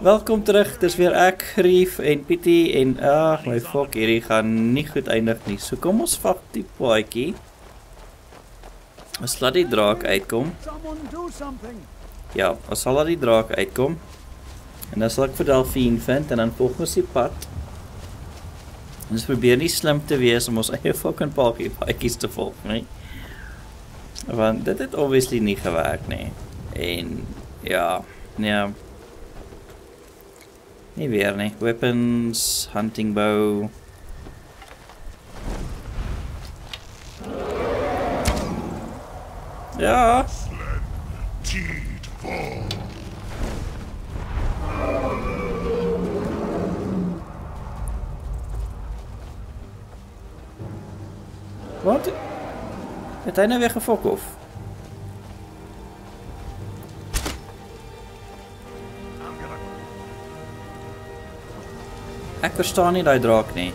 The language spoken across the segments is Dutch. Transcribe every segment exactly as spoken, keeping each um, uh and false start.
Welkom terug, het is weer ek, Grief en Petie en ag my fok, hierdie gaan nie goed eindig nie. So kom ons vat die paadjie. Ons laat die draak uitkom. Ja, ons sal laat die draak uitkom. En dan sal ek vir Delphine vind en dan volg ons die pad. Ons probeer nie slim te wees om ons eie fucking paadjie paadjies te volg nie. Want dit het obviously nie gewerk nie. En ja, nee. Nie weer nie. Weapons, hunting bow. Ja. Wat? Het hij nou weer gefok of? Ek verstaan nie die draak nie.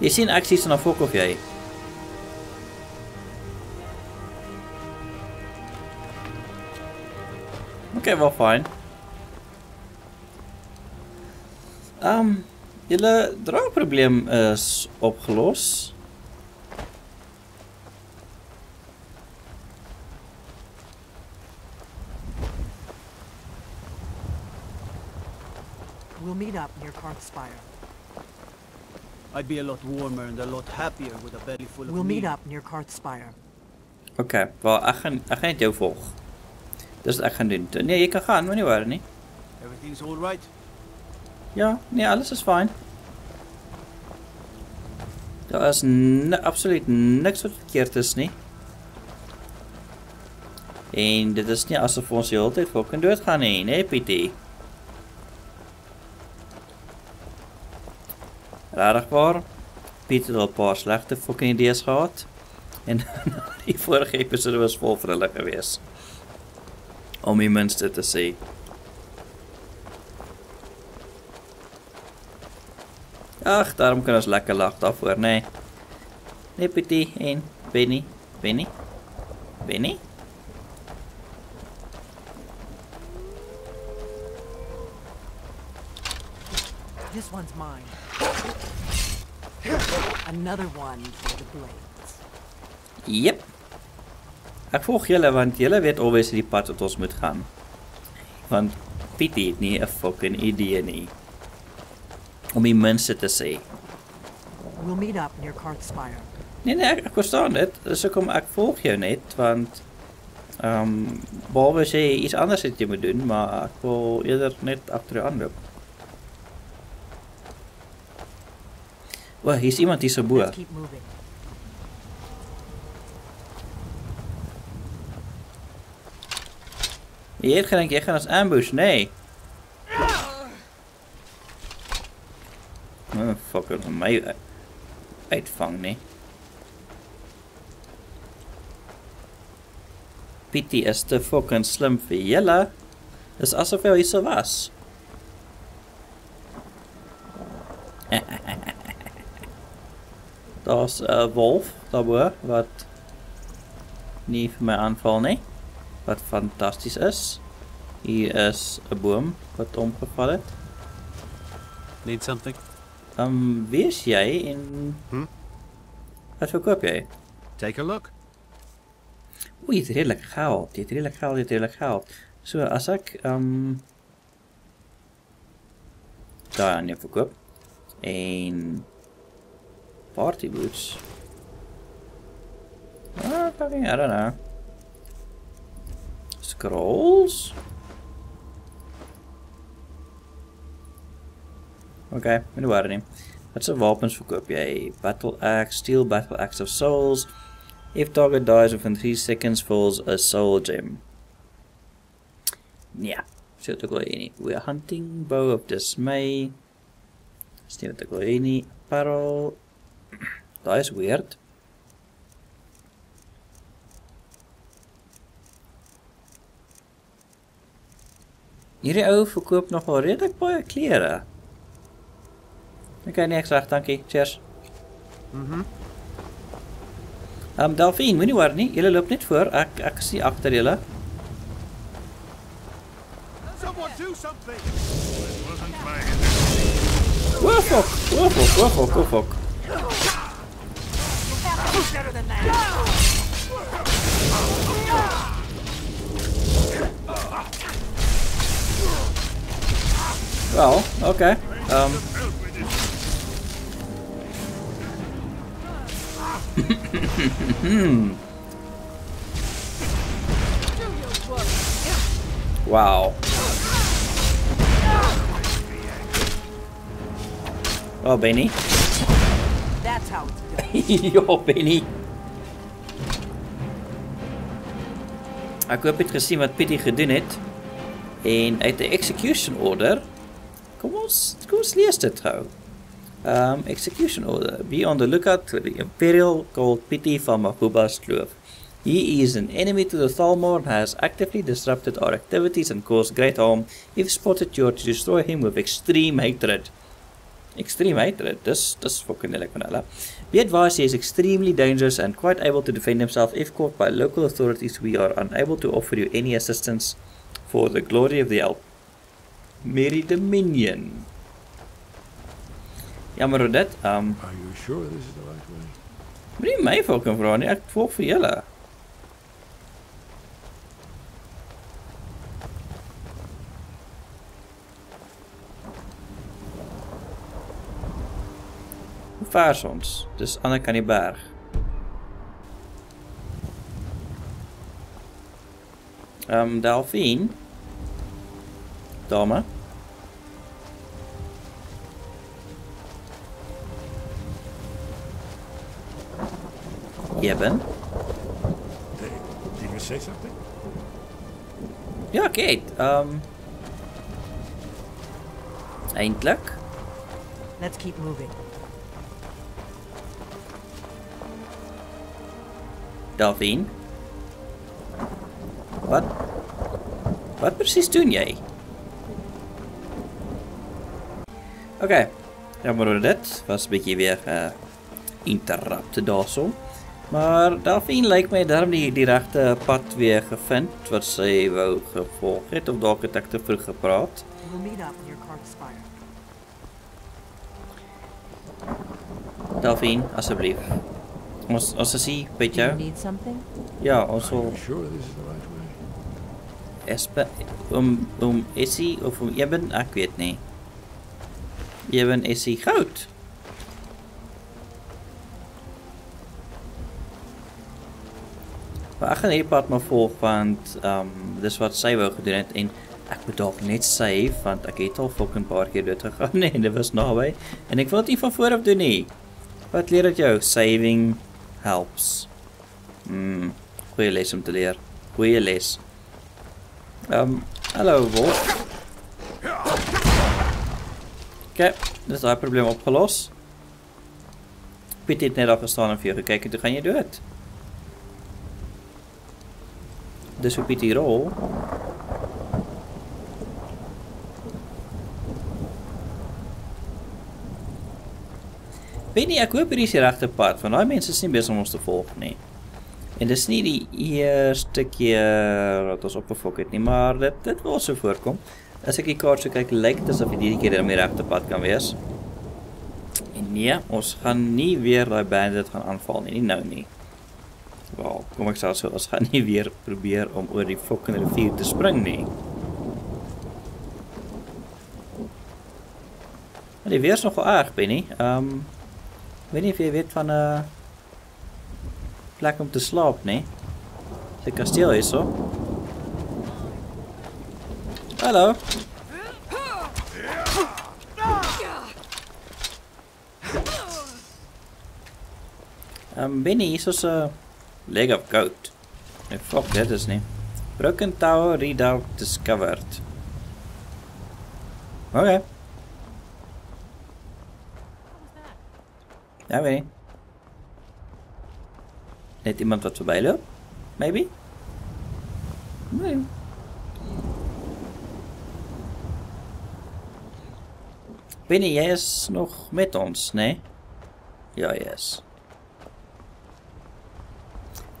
Jy sien ek sies na fok of jy? Ok, wel fijn. Um, julle draakprobleem is opgelos. Near Karthspire. I'd be a lot warmer and a lot happier with a belly full of We'll meat. meet up near Karthspire. Okay, well, ek gaan ek gaan jou volg. Dis wat ek gaan doen. Nee, jy kan gaan, moenie worry nie. Everything's all right. Ja, nee, alles is fyn. Daar is absoluut niks wat verkeerd is nie. En dit is nie asof ons die hele tyd fucking doodgaan nie, nee, Petie. Rarig waar, Piet het al een paar slechte fucking idees gehad en die vorige episode was vol vrillig geweest, om die minste te sê. Ach, daarom kan ons lekker lach daarvoor, nee. Nee Pietie en Benny, Benny, Benny? This one's mine. Another one for the blades. Yep. Ek volg julle want julle weet alwees die pad wat ons moet gaan. Want Petie het nie 'n fucking idee nie. Om die mense te sê. We'll meet up near Karthspire. Nee nee, ek verstaan dit. So kom ek volg jou net want ehm um, behalwe sê iets anders wat jy moet doen, maar ek wil eerder net agter jou aanloop. Wel, hier is iemand die so boer. Jy het gedink, jy gaan ons ambush, nee. Oh, fuck, om my uitvang, nee. Petie is te fucking slim vir julle. Dis asof hy hier so was. Daar's 'n wolf daarboor wat nie vir my aanval nie, wat fantasties is. Hier is 'n boom wat omgeval het. Need something? Um, wie is jy en hm? Wat verkoop jy? Take a look. Oei, dit het redelik gehaald, dit het redelik gehaald, dit het redelik gehaald. So as ek um daar net verkoop en party boots. Ah, fucking, I don't know. Scrolls? Okay, we know it. That's a weapons verkoop jy. Battle axe, steel battle axe of souls. If target dies within three seconds, falls a soul gem. Yeah, so to go any. We are hunting bow of dismay. Still to go any apparel. Dat is weird. Hierdie ou verkoop nogal redelijk baie klere. Okay, niks reg, dankie. Cheers. Mm-hmm. um, Delphine, moenie worry nie. Julle loop net voor. Ek, ek is hier agter julle. Someone do something. It wasn't my intention. Woof fuck, woof fuck, woof fuck, woof fuck. Well, okay. Um. Wow. Oh, Benny. That's how it's done. Yo, Benny. Ik heb het gezien wat Petie gedaan heeft. En uit de execution order. Kom ons, kom ons lees dit gauw. Um, execution order. Be on the lookout for the Imperial called Petie van Magoebaskloof. He is an enemy to the Thalmor and has actively disrupted our activities and caused great harm. If spotted, you are to destroy him with extreme hatred. Extreme hatred? This, this fucking electronola. Be advised, he is extremely dangerous and quite able to defend himself. If caught by local authorities, we are unable to offer you any assistance for the glory of the Elf. Merry Dominion. Jammer hoor dit. Um, are you sure this is the right way? Moenie my fucking vra nie, ek volg vir julle. Hoe ver is ons? Dis aan die ander kant die berg. Um, Delphine. Dame. Hebben. Did you say something? Ja, Kate. Um, eindelijk. Let's keep moving. Delphine. Wat? Wat precies doen jij? Oké. Okay. Ja, maar dit was een beetje weer uh, interrupted also. Maar Delphine lijkt mij daarom die, die rechte pad weer gevind, wat zij wou gevolgd heeft, of de architect te vroeg gepraat. Delphine, alsjeblieft. Ons, ons is hier, weet je? Ja, ons wil... Espe... Om, om Essie of om Eben? Ik weet niet. Eben Essie goud. Maar ek gaan hierdie pad maar volg, want um, dis wat sy wou gedoen het en ek moet dalk net save, want ek het al fucking paar keer dood gegaan en dit was naby en ek wil dit nie van vooraf doen nie. Wat leer dit jou? Saving helps. Mm, goeie les om te leer. Goeie les. Um, hallo wolf. Oké, dis daai probleem opgelos. Piet het net daar gestaan en vir jou gekyk en toe gaan jy dood. Dus hoe Petie rol. Weet nie, ek hoop hier is die regte pad, want daai mense is nie besig om ons te volg nie. En dis nie die eerste keer wat ons opgefok het nie, maar dit, dit wil so voorkom. As ek die kaart so kyk, lyk dit asof hierdie keer om die regte pad kan wees. En nee, ons gaan nie weer daai bandit gaan aanval nie, nie nou nie. Wel, kom ek sal so, ons gaan nie weer probeer om oor die fucking rivier te spring nie. Maar die weer is nogal erg, Benny. Um, ek weet nie of jy weet van 'n plek om te slaap nie. Is die kasteel hier so? Hallo! Um, Benny, hier is ons... Uh, Leg of goat. Nee, fuck, dit is nie. Broken Tower Redoubt discovered. Oké. Okay. Ja, weet nie. Net iemand wat voorbij loopt? Maybe? Nee. Benny, jij is nog met ons, nee? Ja, yes. is.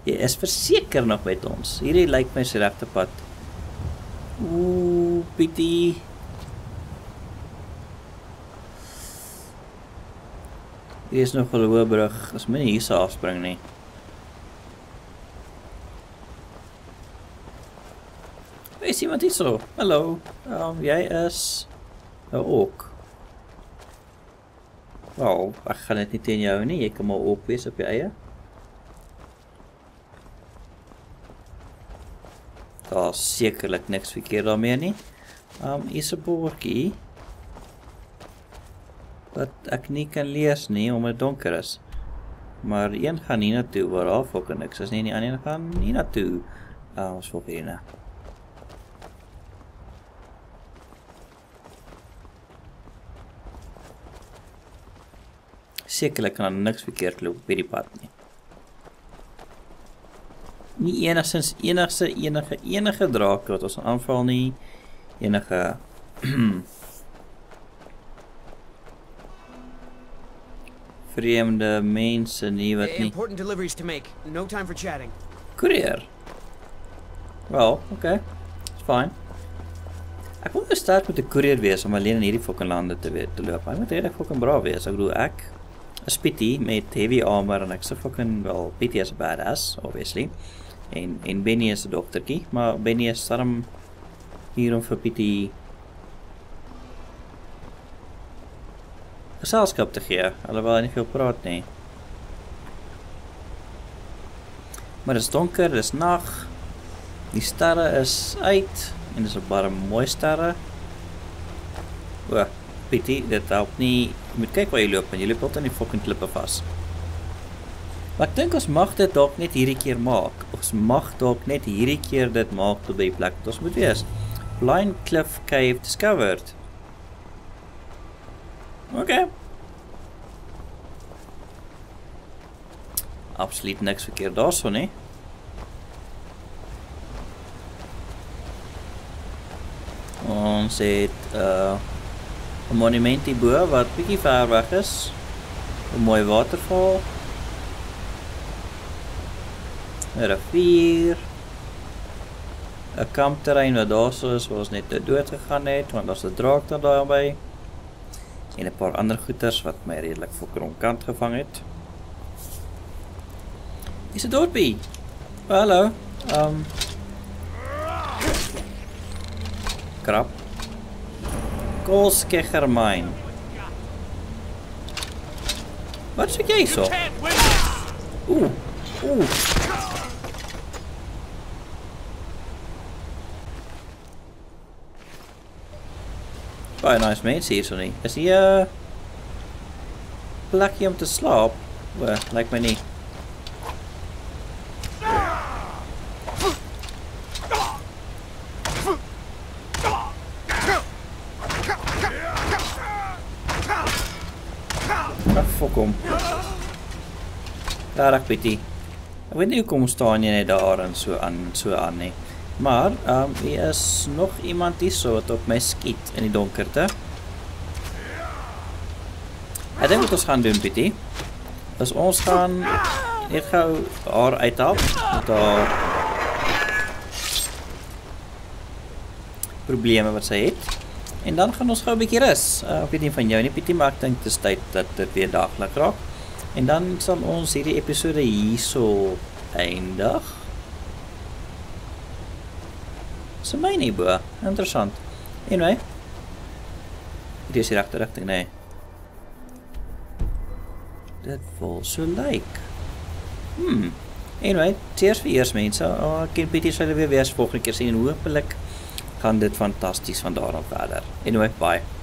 Jy is verseker nog met ons. Hierdie lyk my se regte pad. Oeh, Petie. Hier is nog wel een hoogbrug. Als men hier zal afspringen, nee. Is iemand hier zo? Hallo. Um, jij is... Nou ook. Wow, ik ga het niet tegen jou niet. Je kan maar ook wezen op je eieren. Dat is zekerlijk niks verkeerd al meer niet. Um, is een boorkie. Wat ik niet kan lezen niet, omdat het donker is. Maar één gaat niet naartoe, waaraf ook niks is. Nee, die andere gaat niet naartoe. Ah, ons volgt hierna. Zekerlijk kan er niks verkeerd lopen bij die pad niet. Niet enigszins enige, enige, enige draak dat was een aanval niet. Enige... vreemde mensen die wat niet. Important deliveries to make. No time for chatting. Courier. Wel, oké. Is fijn. Ik moet in staat met de courier wezen om alleen in hierdie fucking landen te, te lopen. Ik moet redelijk fucking braaf wees. Ik bedoel, ik is Petie met heavy armor en ik is fucking wel. Petie is een badass, obviously. En, en Benny is de dokterkie, maar Benny is daarom hier om voor Petie gezelschap te geven, alhoewel hij niet veel praat nee. Maar het is donker, het is nacht, die sterren is uit en het is een paar mooie sterren. Oeh, Petie, dit helpt niet. Je moet kijken waar je loopt, want je loopt altijd in die fucking klippen vast. Maar ik denk ons mag dit ook net hierdie keer maak. Ons mag ook net hierdie keer dit maak tot bij die plek dat ons moet wees. Blind Cliff Cave discovered. Oké. Okay. Absoluut niks verkeerd daar zo, nee. Ons het uh, een monument hierboven wat een beetje ver weg is. Een mooi waterval. Een rivier. Een kampterrein wat daar zo is, waar ons net dood gegaan het, want dat is de draak dan daarbij. En een paar andere goeders wat mij redelijk voor kromkant gevangen heeft. Is het dorpie? Oh, hallo. Um. Krap. Koolskechermijn. Wat zoek jij zo? Oeh, oeh. Baie nice mensen hier zo niet. Is die eh... Uh, plekje om te slapen? Well, lijkt mij niet. Ach, fuck om. Daar, ik weet niet. Ik weet niet hoe kom staan je net daar en zo aan, zo aan nee. Maar um, er is nog iemand die zo wat op mij schiet in die donkerte. Ik denk wat we gaan doen, Petie. Dus ons gaan net gauw haar uithalen. Daar problemen wat zij heeft. En dan gaan we ons gauw een beetje rust. Uh, ik weet niet van jou niet, Petie, maar ik denk het is tijd dat het weer dagelijks raakt. En dan zal ons hierdie episode hier zo eindig. Ze mij niet boe, interessant. Anyway. Dit is hier achter richting, nee. Dat voelt zo lijk. Hmm. Anyway, cheers voor eerst mensen. Kind Petie zullen we weer eens volgende keer zien. Hopelijk gaan dit fantastisch van daar aan verder. Anyway, bye.